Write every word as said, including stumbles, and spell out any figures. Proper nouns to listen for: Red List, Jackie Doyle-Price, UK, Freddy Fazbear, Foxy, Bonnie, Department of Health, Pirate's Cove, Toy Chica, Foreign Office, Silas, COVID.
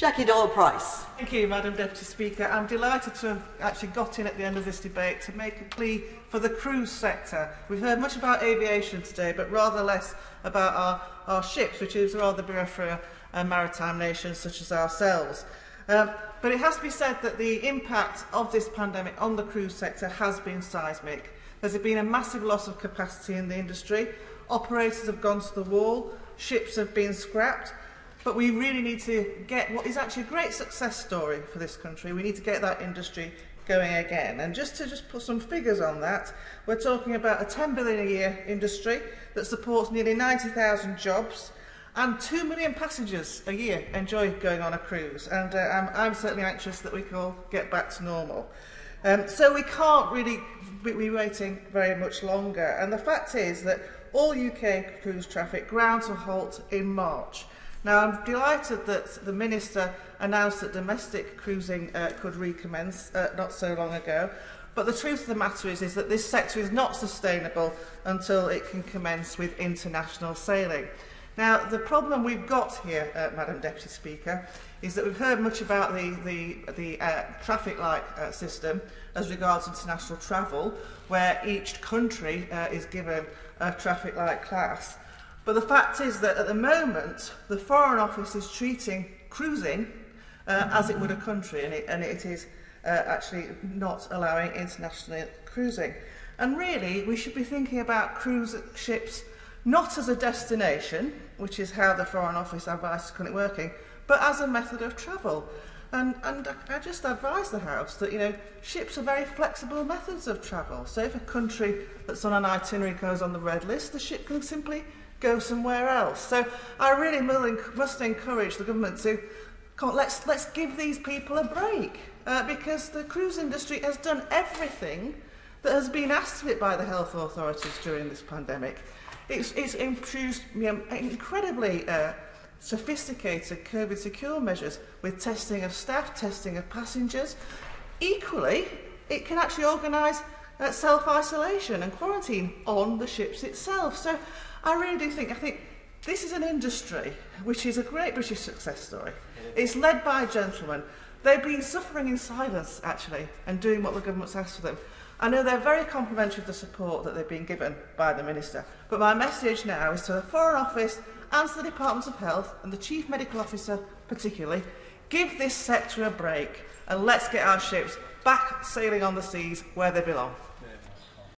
Jackie Doyle-Price. Thank you, Madam Deputy Speaker. I'm delighted to have actually got in at the end of this debate to make a plea for the cruise sector. We've heard much about aviation today, but rather less about our, our ships, which is rather better for a maritime nation such as ourselves. Um, but it has to be said that the impact of this pandemic on the cruise sector has been seismic. There's been a massive loss of capacity in the industry. Operators have gone to the wall. Ships have been scrapped. But we really need to get what is actually a great success story for this country. We need to get that industry going again. And just to just put some figures on that, we're talking about a ten billion pound a year industry that supports nearly ninety thousand jobs, and two million passengers a year enjoy going on a cruise. And uh, I'm, I'm certainly anxious that we can all get back to normal. Um, so we can't really be waiting very much longer. And the fact is that all U K cruise traffic ground to a halt in March. Now, I'm delighted that the Minister announced that domestic cruising uh, could recommence uh, not so long ago, but the truth of the matter is, is that this sector is not sustainable until it can commence with international sailing. Now, the problem we've got here, uh, Madam Deputy Speaker, is that we've heard much about the, the, the uh, traffic light uh, system as regards international travel, where each country uh, is given a traffic light class. But the fact is that at the moment, the Foreign Office is treating cruising uh, as it would a country, and it, and it is uh, actually not allowing international cruising. And really, we should be thinking about cruise ships not as a destination, which is how the Foreign Office advises currently working, but as a method of travel. And, and I just advise the House that, you know, ships are very flexible methods of travel. So if a country that's on an itinerary goes on the red list, the ship can simply go somewhere else. So I really must encourage the government to come on, let's let's give these people a break, uh, because the cruise industry has done everything that has been asked of it by the health authorities during this pandemic. It's it's introduced, you know, incredibly uh, sophisticated COVID secure measures with testing of staff, testing of passengers. Equally, it can actually organise uh, self-isolation and quarantine on the ships itself. So I really do think, I think this is an industry which is a great British success story. It's led by gentlemen. They've been suffering in silence, actually, and doing what the government's asked for them. I know they're very complimentary of the support that they've been given by the Minister, but my message now is to the Foreign Office and to the Department of Health, and the Chief Medical Officer particularly, give this sector a break and let's get our ships back sailing on the seas where they belong.